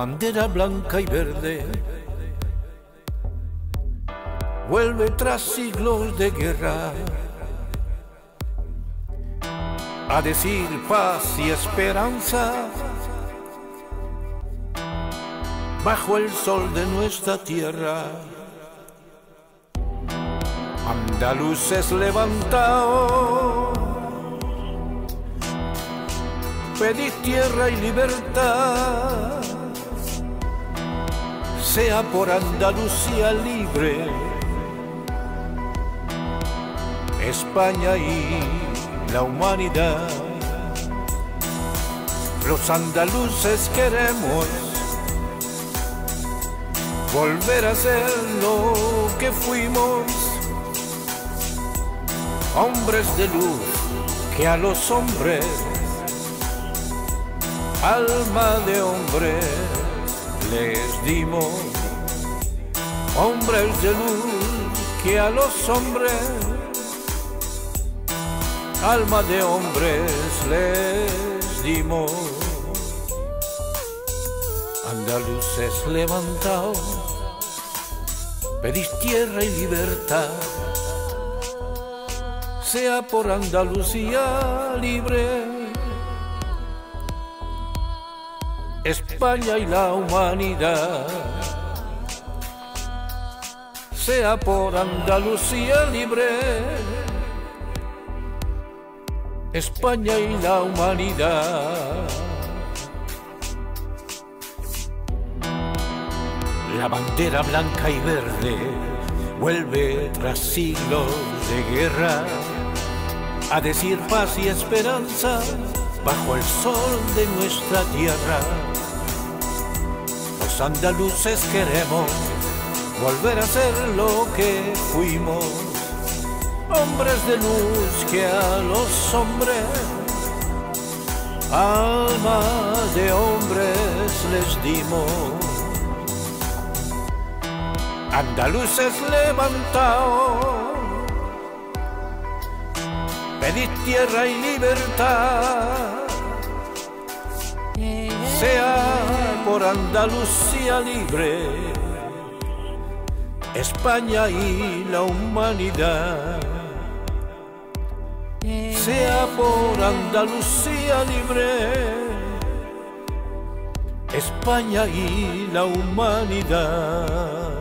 bandera blanca y verde vuelve tras siglos de guerra a decir paz y esperanza bajo el sol de nuestra tierra. Andaluces levantaos, pedid tierra y libertad, sea por Andalucía libre, España y la humanidad. Los andaluces queremos volver a ser lo que fuimos, hombres de luz que a los hombres, alma de hombre, les dimos. Hombres de luz que a los hombres, alma de hombres, les dimos. Andaluces levantaos, pedid tierra y libertad, sea por Andalucía libre, España y la humanidad. Sea por Andalucía libre, España y la humanidad. La bandera blanca y verde vuelve tras siglos de guerra a decir paz y esperanza bajo el sol de nuestra tierra. Los andaluces queremos volver a ser lo que fuimos, hombres de luz que a los hombres, alma de hombres, les dimos. Andaluces levantaos, pedid tierra y libertad, sea por Andalucía libre, España y la humanidad. Sea por Andalucía libre, España y la humanidad.